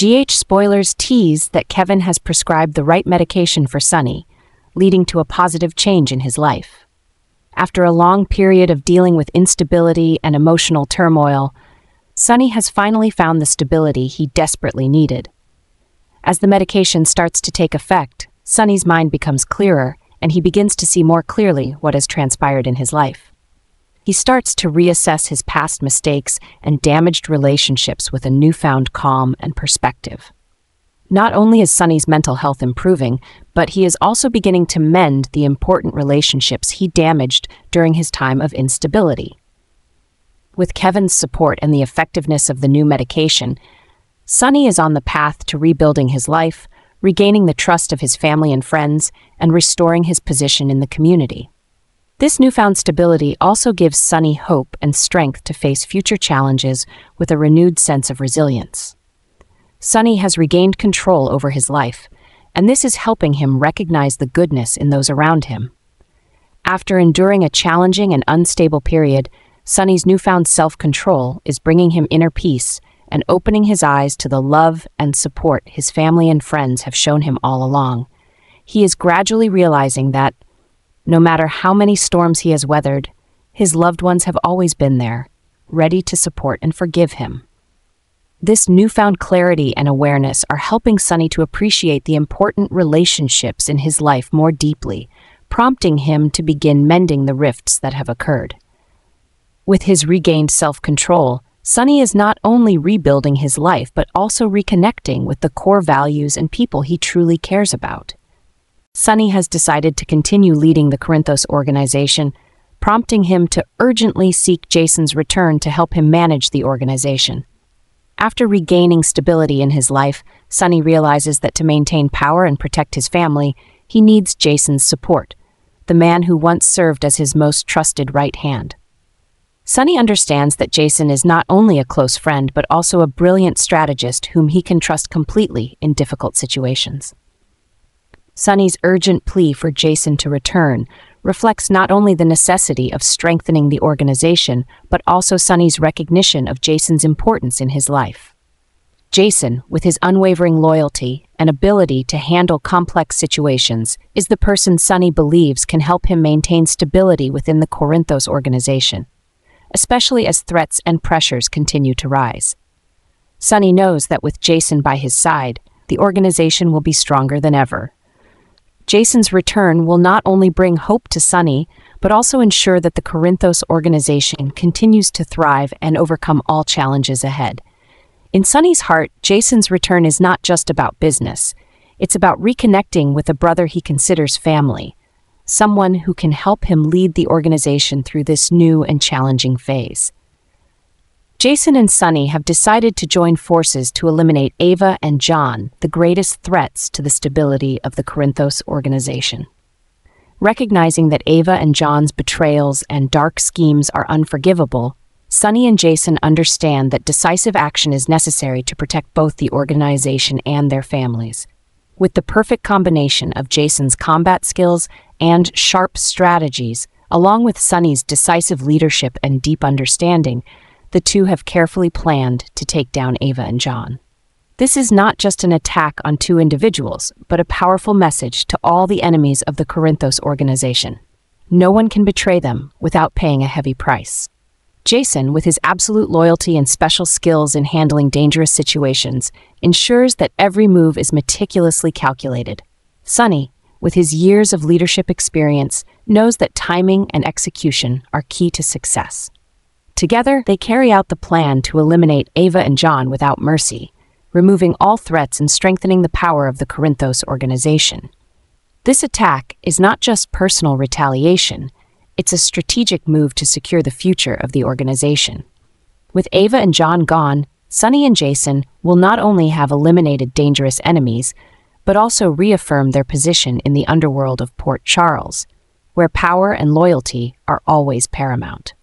GH spoilers tease that Kevin has prescribed the right medication for Sonny, leading to a positive change in his life. After a long period of dealing with instability and emotional turmoil, Sonny has finally found the stability he desperately needed. As the medication starts to take effect, Sonny's mind becomes clearer, and he begins to see more clearly what has transpired in his life. He starts to reassess his past mistakes and damaged relationships with a newfound calm and perspective. Not only is Sonny's mental health improving, but he is also beginning to mend the important relationships he damaged during his time of instability. With Kevin's support and the effectiveness of the new medication, Sonny is on the path to rebuilding his life, regaining the trust of his family and friends, and restoring his position in the community. This newfound stability also gives Sonny hope and strength to face future challenges with a renewed sense of resilience. Sonny has regained control over his life, and this is helping him recognize the goodness in those around him. After enduring a challenging and unstable period, Sonny's newfound self-control is bringing him inner peace and opening his eyes to the love and support his family and friends have shown him all along. He is gradually realizing that, no matter how many storms he has weathered, his loved ones have always been there, ready to support and forgive him. This newfound clarity and awareness are helping Sonny to appreciate the important relationships in his life more deeply, prompting him to begin mending the rifts that have occurred. With his regained self-control, Sonny is not only rebuilding his life, but also reconnecting with the core values and people he truly cares about. Sonny has decided to continue leading the Corinthos organization, prompting him to urgently seek Jason's return to help him manage the organization. After regaining stability in his life, Sonny realizes that to maintain power and protect his family, he needs Jason's support, the man who once served as his most trusted right hand. Sonny understands that Jason is not only a close friend, but also a brilliant strategist whom he can trust completely in difficult situations. Sonny's urgent plea for Jason to return reflects not only the necessity of strengthening the organization, but also Sonny's recognition of Jason's importance in his life. Jason, with his unwavering loyalty and ability to handle complex situations, is the person Sonny believes can help him maintain stability within the Corinthos organization, especially as threats and pressures continue to rise. Sonny knows that with Jason by his side, the organization will be stronger than ever. Jason's return will not only bring hope to Sonny, but also ensure that the Corinthos organization continues to thrive and overcome all challenges ahead. In Sonny's heart, Jason's return is not just about business. It's about reconnecting with a brother he considers family, someone who can help him lead the organization through this new and challenging phase. Jason and Sonny have decided to join forces to eliminate Ava and John, the greatest threats to the stability of the Corinthos organization. Recognizing that Ava and John's betrayals and dark schemes are unforgivable, Sonny and Jason understand that decisive action is necessary to protect both the organization and their families. With the perfect combination of Jason's combat skills and sharp strategies, along with Sonny's decisive leadership and deep understanding, the two have carefully planned to take down Ava and John. This is not just an attack on two individuals, but a powerful message to all the enemies of the Corinthos organization. No one can betray them without paying a heavy price. Jason, with his absolute loyalty and special skills in handling dangerous situations, ensures that every move is meticulously calculated. Sonny, with his years of leadership experience, knows that timing and execution are key to success. Together, they carry out the plan to eliminate Ava and John without mercy, removing all threats and strengthening the power of the Corinthos organization. This attack is not just personal retaliation, it's a strategic move to secure the future of the organization. With Ava and John gone, Sonny and Jason will not only have eliminated dangerous enemies, but also reaffirm their position in the underworld of Port Charles, where power and loyalty are always paramount.